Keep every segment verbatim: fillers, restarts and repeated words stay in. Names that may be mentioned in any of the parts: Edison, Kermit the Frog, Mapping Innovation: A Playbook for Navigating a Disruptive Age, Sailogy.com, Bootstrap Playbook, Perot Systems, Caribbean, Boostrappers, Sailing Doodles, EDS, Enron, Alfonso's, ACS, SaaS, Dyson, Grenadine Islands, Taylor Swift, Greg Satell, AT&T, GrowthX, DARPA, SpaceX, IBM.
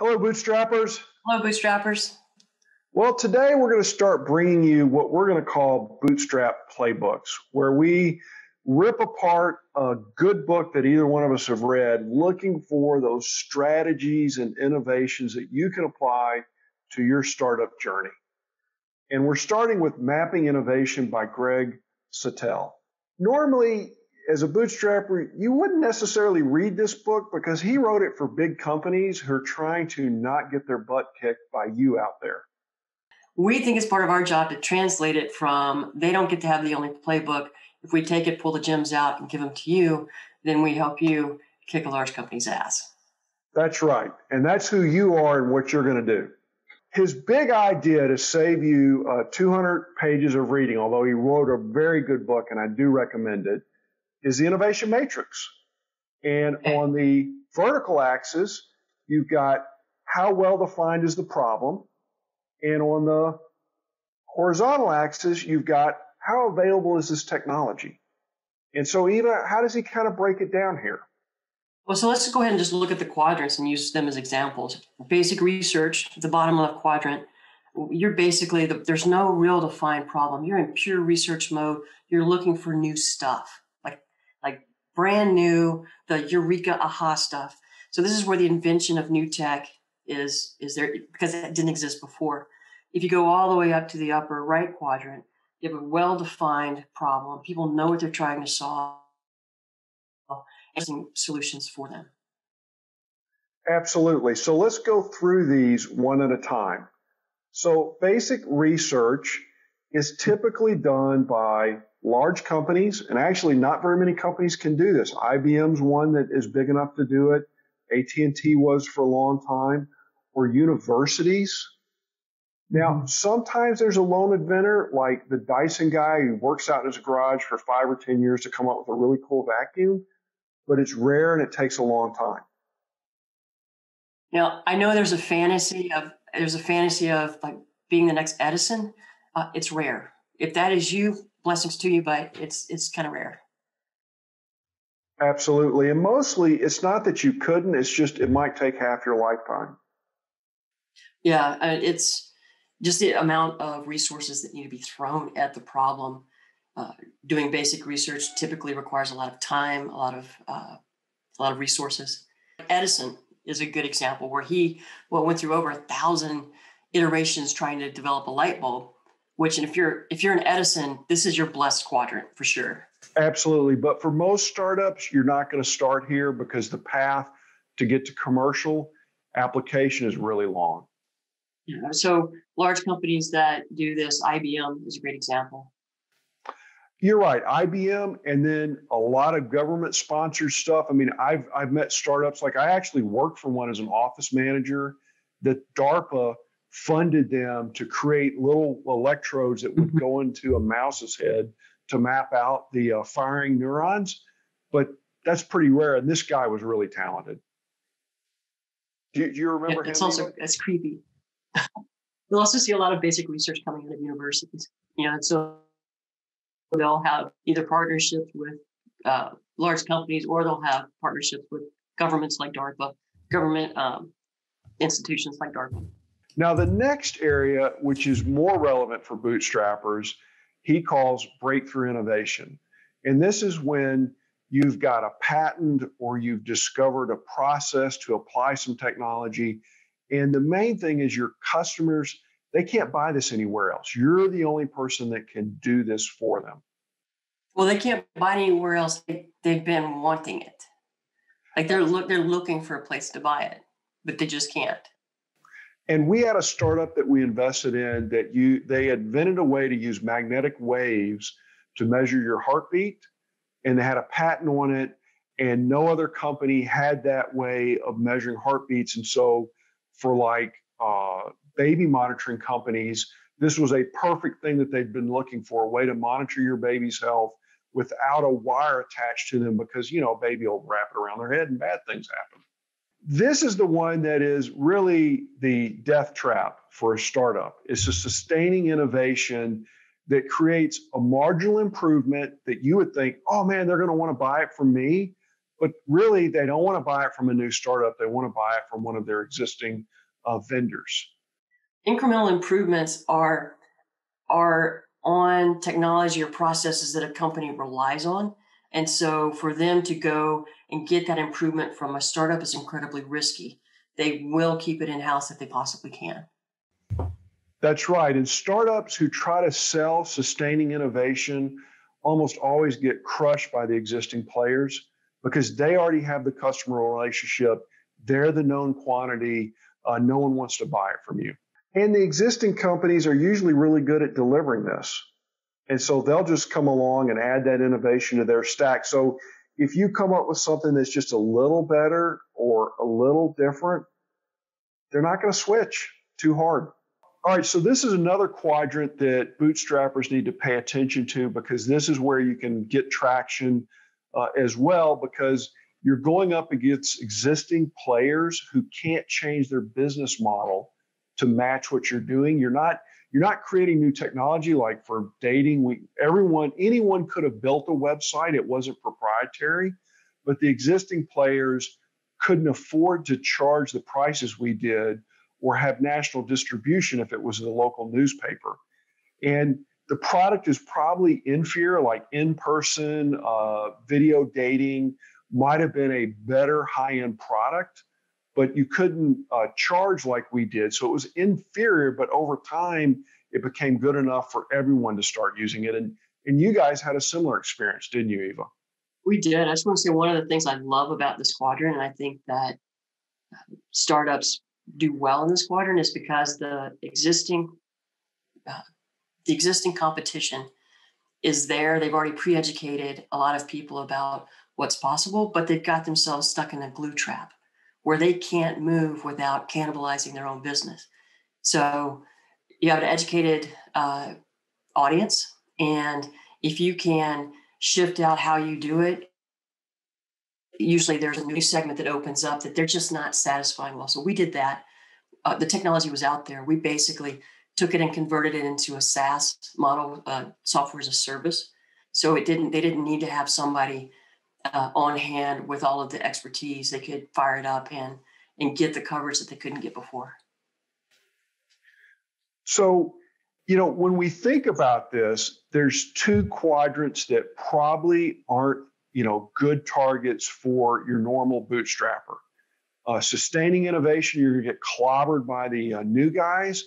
Hello, Bootstrappers. Hello, Bootstrappers. Well, today we're going to start bringing you what we're going to call Bootstrap Playbooks, where we rip apart a good book that either one of us have read, looking for those strategies and innovations that you can apply to your startup journey. And we're starting with Mapping Innovation by Greg Satell. Normally, as a bootstrapper, you wouldn't necessarily read this book because he wrote it for big companies who are trying to not get their butt kicked by you out there. We think it's part of our job to translate it from they don't get to have the only playbook. If we take it, pull the gems out, and give them to you, then we help you kick a large company's ass. That's right. And that's who you are and what you're going to do. His big idea to save you uh, two hundred pages of reading, although he wrote a very good book, and I do recommend it, is the Innovation Matrix. And okay. On the vertical axis, you've got how well defined is the problem. And on the horizontal axis, you've got how available is this technology. And so, Eva, how does he kind of break it down here? Well, so let's go ahead and just look at the quadrants and use them as examples. Basic research, the bottom left quadrant, you're basically, the, there's no real defined problem. You're in pure research mode. You're looking for new stuff, like, like brand new, the eureka, aha stuff. So this is where the invention of new tech is, is there, because it didn't exist before. If you go all the way up to the upper right quadrant, you have a well-defined problem. People know what they're trying to solve and solutions for them. Absolutely. So let's go through these one at a time. So basic research is typically done by large companies, and actually not very many companies can do this. I B M's one that is big enough to do it. A T and T was for a long time, or universities. Now, sometimes there's a lone inventor, like the Dyson guy who works out in his garage for five or ten years to come up with a really cool vacuum, but it's rare and it takes a long time. Now, I know there's a fantasy of, there's a fantasy of like being the next Edison. Uh, it's rare. If that is you, blessings to you, but it's, it's kind of rare. Absolutely. And mostly it's not that you couldn't, it's just, it might take half your lifetime. Yeah. It's, just the amount of resources that need to be thrown at the problem. Uh, doing basic research typically requires a lot of time, a lot of, uh, a lot of resources. Edison is a good example where he well, went through over a thousand iterations trying to develop a light bulb, which, and if you're, if you're an Edison, this is your blessed quadrant for sure. Absolutely. But for most startups, you're not going to start here because the path to get to commercial application is really long. So large companies that do this, I B M is a great example. You're right, I B M, and then a lot of government-sponsored stuff. I mean, I've, I've met startups, like I actually worked for one as an office manager, that DARPA funded them to create little electrodes that would go into a mouse's head to map out the uh, firing neurons, but that's pretty rare, and this guy was really talented. Do, do you remember it's him? It's also, it's creepy. You'll also see a lot of basic research coming out of universities, you know, and so they'll have either partnerships with uh, large companies, or they'll have partnerships with governments like DARPA, government um, institutions like DARPA. Now, the next area, which is more relevant for bootstrappers, he calls breakthrough innovation. And this is when you've got a patent or you've discovered a process to apply some technology. And the main thing is your customers, they can't buy this anywhere else. You're the only person that can do this for them. Well, they can't buy it anywhere else. They, they've been wanting it. Like they're, look, they're looking for a place to buy it, but they just can't. And we had a startup that we invested in that you they invented a way to use magnetic waves to measure your heartbeat, and they had a patent on it, and no other company had that way of measuring heartbeats. And so for like uh, baby monitoring companies, this was a perfect thing that they'd been looking for, a way to monitor your baby's health without a wire attached to them because, you know, a baby will wrap it around their head and bad things happen. This is the one that is really the death trap for a startup. It's a sustaining innovation that creates a marginal improvement that you would think, oh man, they're going to want to buy it from me. But really, they don't want to buy it from a new startup. They want to buy it from one of their existing uh, vendors. Incremental improvements are, are on technology or processes that a company relies on. And so for them to go and get that improvement from a startup is incredibly risky. They will keep it in-house if they possibly can. That's right. And startups who try to sell sustaining innovation almost always get crushed by the existing players because they already have the customer relationship. They're the known quantity. Uh, no one wants to buy it from you. And the existing companies are usually really good at delivering this. And so they'll just come along and add that innovation to their stack. So if you come up with something that's just a little better or a little different, they're not going to switch too hard. All right, so this is another quadrant that bootstrappers need to pay attention to because this is where you can get traction uh, as well, because you're going up against existing players who can't change their business model to match what you're doing. You're not you're not creating new technology like for dating. We everyone anyone could have built a website. It wasn't proprietary, but the existing players couldn't afford to charge the prices we did or have national distribution if it was the local newspaper. And the product is probably inferior, like in-person, uh, video dating might have been a better high-end product, but you couldn't uh, charge like we did. So it was inferior, but over time, it became good enough for everyone to start using it. And, and you guys had a similar experience, didn't you, Eva? We did. I just want to say one of the things I love about this quadrant, and I think that startups do well in this quadrant, is because the existing uh, the existing competition is there. They've already pre-educated a lot of people about what's possible, but they've got themselves stuck in a glue trap where they can't move without cannibalizing their own business. So you have an educated uh, audience, and if you can shift out how you do it, usually there's a new segment that opens up that they're just not satisfying well. So we did that. Uh, the technology was out there. We basically took it and converted it into a SaaS model, uh, software as a service. So it didn't, they didn't need to have somebody uh, on hand with all of the expertise. They could fire it up and, and get the coverage that they couldn't get before. So, you know, when we think about this, there's two quadrants that probably aren't you know, good targets for your normal bootstrapper. Uh, sustaining innovation, you're going to get clobbered by the uh, new guys.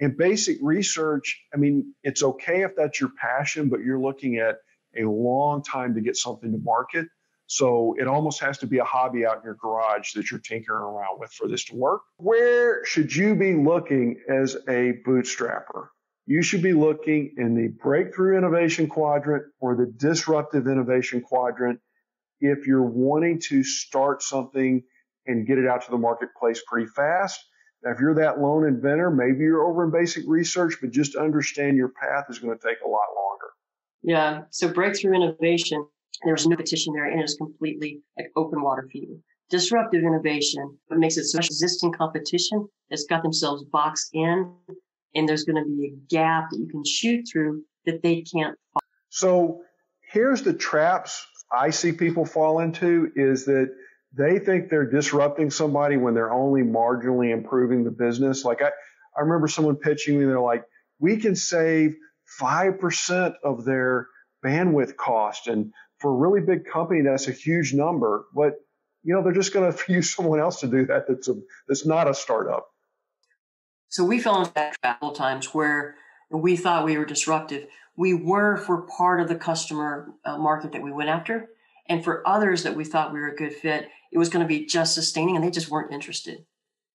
And basic research, I mean, it's okay if that's your passion, but you're looking at a long time to get something to market. So it almost has to be a hobby out in your garage that you're tinkering around with for this to work. Where should you be looking as a bootstrapper? You should be looking in the breakthrough innovation quadrant or the disruptive innovation quadrant if you're wanting to start something and get it out to the marketplace pretty fast. Now, if you're that lone inventor, maybe you're over in basic research, but just understand your path is going to take a lot longer. Yeah. So breakthrough innovation, there's no competition there, and it's completely like open water for you. Disruptive innovation, what makes it so much existing competition that's got themselves boxed in. And there's going to be a gap that you can shoot through that they can't follow. So here's the traps I see people fall into is that they think they're disrupting somebody when they're only marginally improving the business. Like I, I remember someone pitching me, they're like, we can save five percent of their bandwidth cost. And for a really big company, that's a huge number. But, you know, they're just going to use someone else to do that that's, a, that's not a startup. So we fell into that trap a couple times where we thought we were disruptive. We were for part of the customer uh, market that we went after. And for others that we thought we were a good fit, it was going to be just sustaining, and they just weren't interested.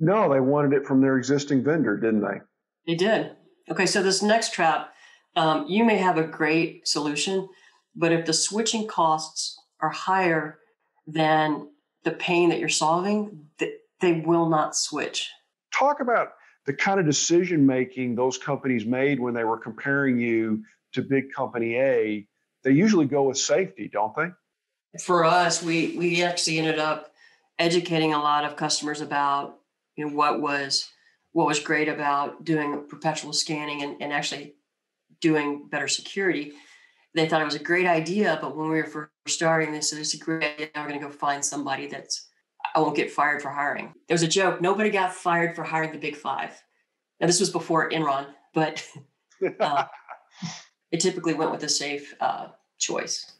No, they wanted it from their existing vendor, didn't they? They did. Okay, so this next trap, um, you may have a great solution, but if the switching costs are higher than the pain that you're solving, th- they will not switch. Talk about the kind of decision-making those companies made when they were comparing you to big company A. They usually go with safety, don't they? For us, we we actually ended up educating a lot of customers about you know, what was what was great about doing perpetual scanning and, and actually doing better security. They thought it was a great idea, but when we were starting this, so this is a great idea. We're going to go find somebody that's, I won't get fired for hiring. There was a joke. Nobody got fired for hiring the big five. Now, this was before Enron, but uh, it typically went with a safe uh, choice.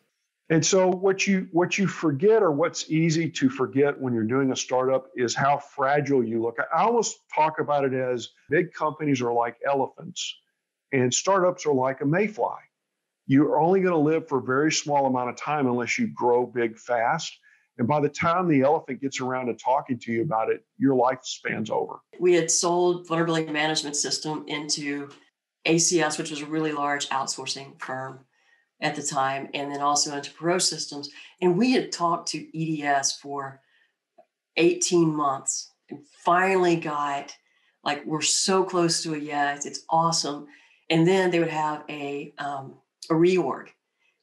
And so what you what you forget, or what's easy to forget when you're doing a startup, is how fragile you look. I always talk about it as big companies are like elephants and startups are like a mayfly. You're only going to live for a very small amount of time unless you grow big fast. And by the time the elephant gets around to talking to you about it, your lifespan's over. We had sold Vulnerability Management System into A C S, which was a really large outsourcing firm at the time, and then also into Perot Systems. And we had talked to E D S for eighteen months and finally got, like, we're so close to a yes, it's awesome. And then they would have a, um, a reorg.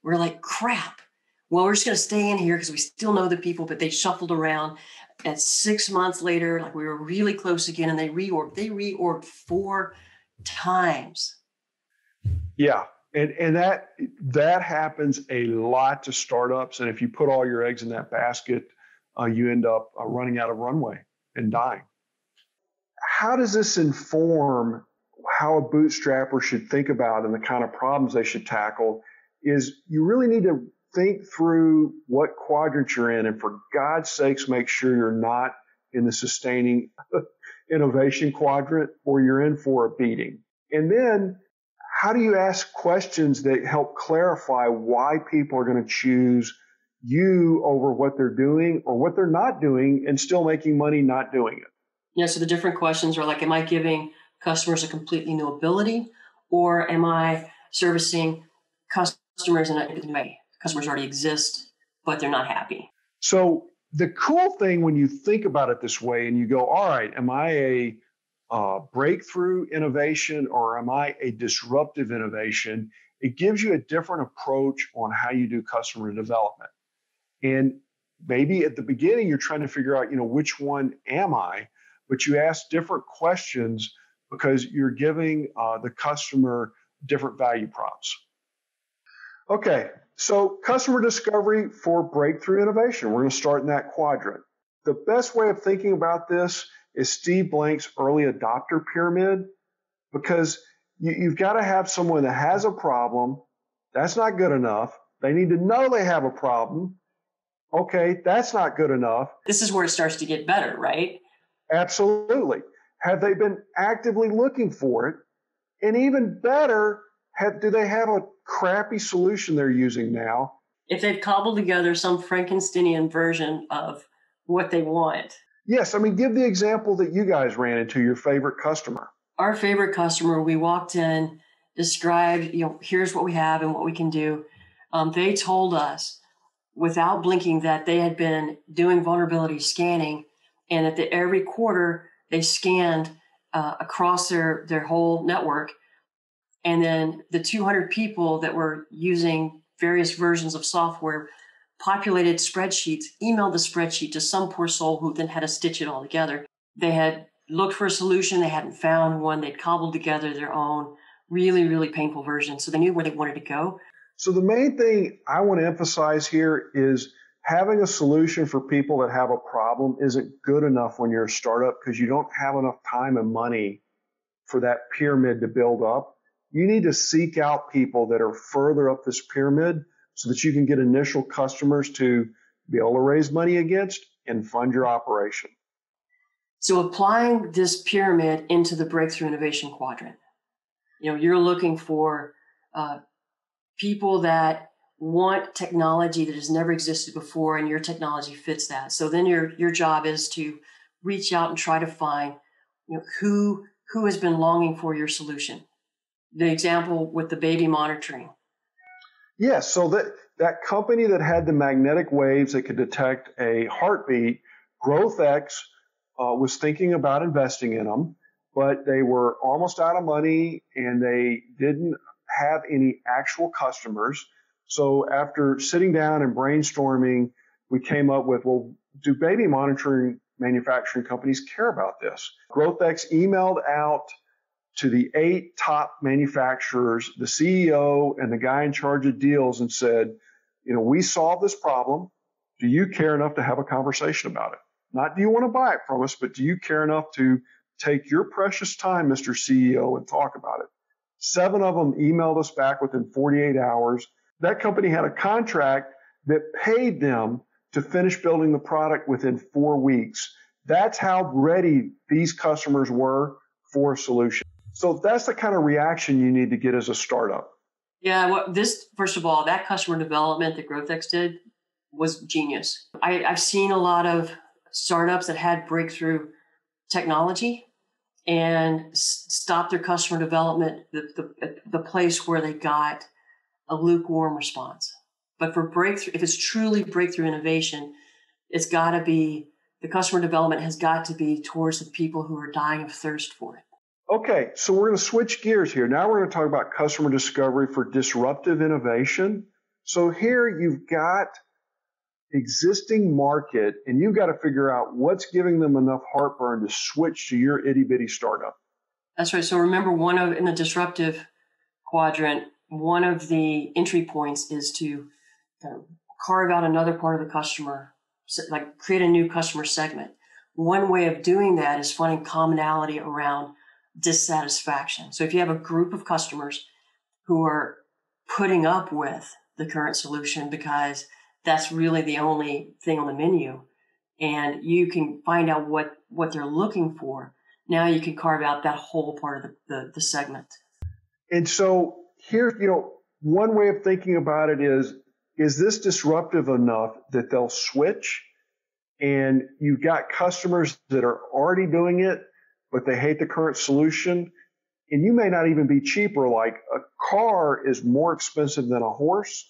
We're like, crap. Well, we're just going to stay in here because we still know the people, but they shuffled around. And six months later, like, we were really close again, and they reorged. They reorged four times. Yeah. And and that that happens a lot to startups. And if you put all your eggs in that basket, uh, you end up uh, running out of runway and dying. How does this inform how a bootstrapper should think about and the kind of problems they should tackle? Is you really need to think through what quadrant you're in, and for God's sakes, make sure you're not in the sustaining innovation quadrant, or you're in for a beating. And then how do you ask questions that help clarify why people are going to choose you over what they're doing or what they're not doing and still making money not doing it? Yeah, so the different questions are like, am I giving customers a completely new ability, or am I servicing customers in a different way? Customers already exist, but they're not happy. So the cool thing when you think about it this way and you go, all right, am I a uh, breakthrough innovation or am I a disruptive innovation? It gives you a different approach on how you do customer development. And maybe at the beginning, you're trying to figure out, you know, which one am I? But you ask different questions because you're giving uh, the customer different value props. Okay. So customer discovery for breakthrough innovation. We're going to start in that quadrant. The best way of thinking about this is Steve Blank's early adopter pyramid, because you, you've got to have someone that has a problem. That's not good enough. They need to know they have a problem. Okay, that's not good enough. This is where it starts to get better, right? Absolutely. Have they been actively looking for it? And even better, have, do they have a crappy solution they're using now? If they've cobbled together some Frankensteinian version of what they want. Yes. I mean, give the example that you guys ran into, your favorite customer. Our favorite customer, we walked in, described, you know, here's what we have and what we can do. Um, they told us without blinking that they had been doing vulnerability scanning, and that the, every quarter they scanned uh, across their, their whole network. And then the two hundred people that were using various versions of software populated spreadsheets, emailed the spreadsheet to some poor soul who then had to stitch it all together. They had looked for a solution. They hadn't found one. They'd cobbled together their own really, really painful version. So they knew where they wanted to go. So the main thing I want to emphasize here is having a solution for people that have a problem isn't good enough when you're a startup, because you don't have enough time and money for that pyramid to build up. You need to seek out people that are further up this pyramid so that you can get initial customers to be able to raise money against and fund your operation. So applying this pyramid into the breakthrough innovation quadrant, you know, you're looking for uh, people that want technology that has never existed before, and your technology fits that. So then your, your job is to reach out and try to find, you know, who, who has been longing for your solution. The example with the baby monitoring. Yes. Yeah, so that, that company that had the magnetic waves that could detect a heartbeat, GrowthX, uh, was thinking about investing in them, but they were almost out of money and they didn't have any actual customers. So after sitting down and brainstorming, we came up with, well, do baby monitoring manufacturing companies care about this? GrowthX emailed out to the eight top manufacturers, the C E O and the guy in charge of deals, and said, you know, we solve this problem. Do you care enough to have a conversation about it? Not do you want to buy it from us, but do you care enough to take your precious time, Mister C E O, and talk about it? Seven of them emailed us back within forty-eight hours. That company had a contract that paid them to finish building the product within four weeks. That's how ready these customers were for a solution. So that's the kind of reaction you need to get as a startup. Yeah, well, this, first of all, that customer development that GrowthX did was genius. I, I've seen a lot of startups that had breakthrough technology and s- stopped their customer development the, the, the place where they got a lukewarm response. But for breakthrough, if it's truly breakthrough innovation, it's got to be, the customer development has got to be towards the people who are dying of thirst for it. Okay, so we're going to switch gears here. Now we're going to talk about customer discovery for disruptive innovation. So here you've got existing market, and you've got to figure out what's giving them enough heartburn to switch to your itty bitty startup. That's right. So remember, one of in the disruptive quadrant, one of the entry points is to kind of carve out another part of the customer, like create a new customer segment. One way of doing that is finding commonality around dissatisfaction. So if you have a group of customers who are putting up with the current solution because that's really the only thing on the menu, and you can find out what, what they're looking for, now you can carve out that whole part of the, the, the segment. And so here, you know, one way of thinking about it is, is this disruptive enough that they'll switch? And you've got customers that are already doing it, but they hate the current solution. And you may not even be cheaper. Like a car is more expensive than a horse.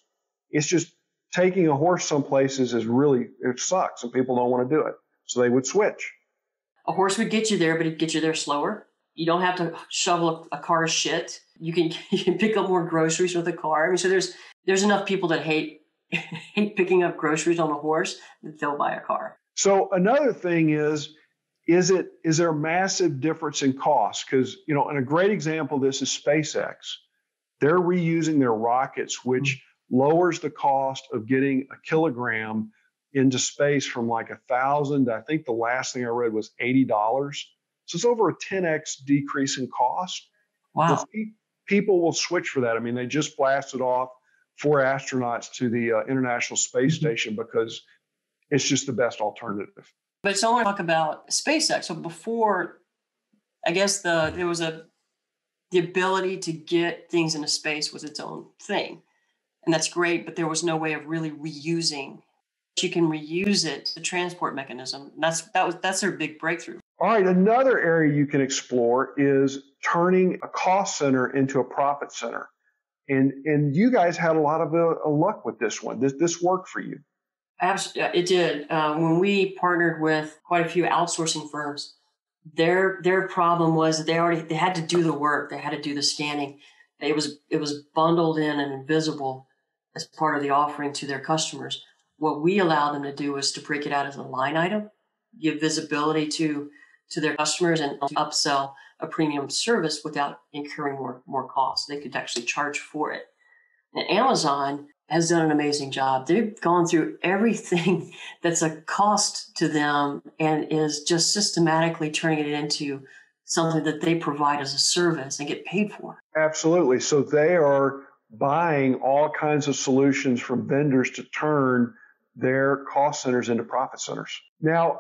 It's just taking a horse some places is really, it sucks and people don't want to do it. So they would switch. A horse would get you there, but it'd get you there slower. You don't have to shovel a, a car's shit. You can, you can pick up more groceries with a car. I mean, so there's there's enough people that hate, hate picking up groceries on a horse that they'll buy a car. So another thing is, is it is there a massive difference in cost? Because, you know, and a great example of this is SpaceX. They're reusing their rockets, which mm-hmm. lowers the cost of getting a kilogram into space from like a thousand. I think the last thing I read was eighty dollars. So it's over a ten X decrease in cost. Wow. Pe- people will switch for that. I mean, they just blasted off four astronauts to the uh, International Space mm-hmm. Station because it's just the best alternative. But so I want to talk about SpaceX. So before, I guess the there was a the ability to get things into space was its own thing, and that's great. But there was no way of really reusing. You can reuse it, the transport mechanism. And that's that was that's their big breakthrough. All right, another area you can explore is turning a cost center into a profit center, and and you guys had a lot of uh, luck with this one. This this worked for you. Absolutely, it did. Uh, when we partnered with quite a few outsourcing firms, their their problem was that they already they had to do the work, they had to do the scanning. It was it was bundled in and invisible as part of the offering to their customers. What we allowed them to do was to break it out as a line item, give visibility to to their customers, and upsell a premium service without incurring more more costs. They could actually charge for it. And Amazon has done an amazing job. They've gone through everything that's a cost to them and is just systematically turning it into something that they provide as a service and get paid for. Absolutely. So they are buying all kinds of solutions from vendors to turn their cost centers into profit centers. Now,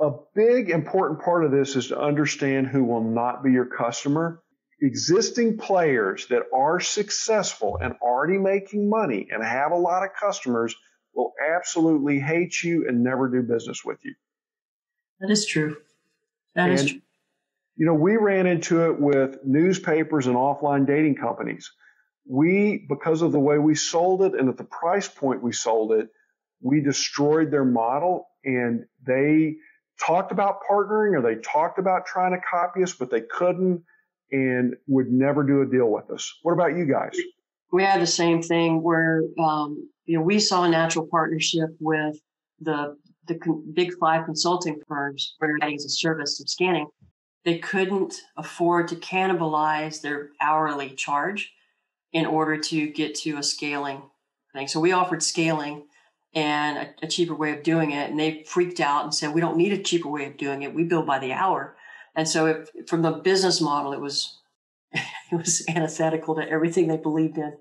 a big important part of this is to understand who will not be your customer. Existing players that are successful and already making money and have a lot of customers will absolutely hate you and never do business with you. That is true. That and, is true. You know, we ran into it with newspapers and offline dating companies. We, because of the way we sold it and at the price point we sold it, we destroyed their model, and they talked about partnering or they talked about trying to copy us, but they couldn't. And would never do a deal with us. What about you guys? We had the same thing where um, you know we saw a natural partnership with the the con- big five consulting firms for providing as a service of scanning. They couldn't afford to cannibalize their hourly charge in order to get to a scaling thing. So we offered scaling and a, a cheaper way of doing it. And they freaked out and said, we don't need a cheaper way of doing it. We build by the hour. And so if, from the business model, it was it was antithetical to everything they believed in.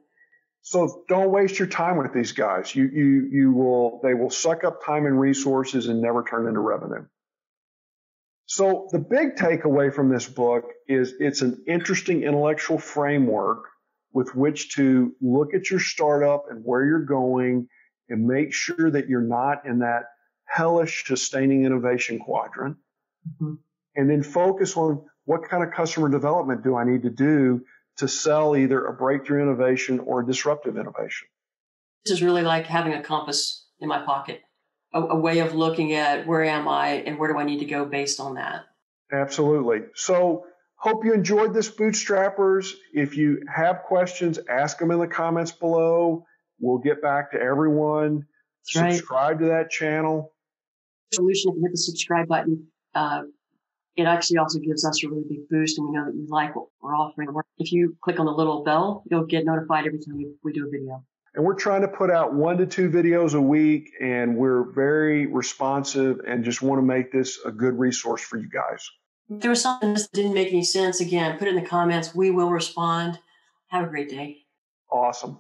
So don't waste your time with these guys. You you you will they will suck up time and resources and never turn into revenue. So the big takeaway from this book is it's an interesting intellectual framework with which to look at your startup and where you're going and make sure that you're not in that hellish sustaining innovation quadrant. Mm-hmm. And then focus on what kind of customer development do I need to do to sell either a breakthrough innovation or a disruptive innovation. This is really like having a compass in my pocket, a, a way of looking at where am I and where do I need to go based on that. Absolutely. So hope you enjoyed this, Bootstrappers. If you have questions, ask them in the comments below. We'll get back to everyone. Right. Subscribe to that channel. Solution, hit the subscribe button. Uh, It actually also gives us a really big boost, and we know that you like what we're offering. If you click on the little bell, you'll get notified every time we do a video. And we're trying to put out one to two videos a week, and we're very responsive and just want to make this a good resource for you guys. If there was something that didn't make any sense, again, put it in the comments. We will respond. Have a great day. Awesome.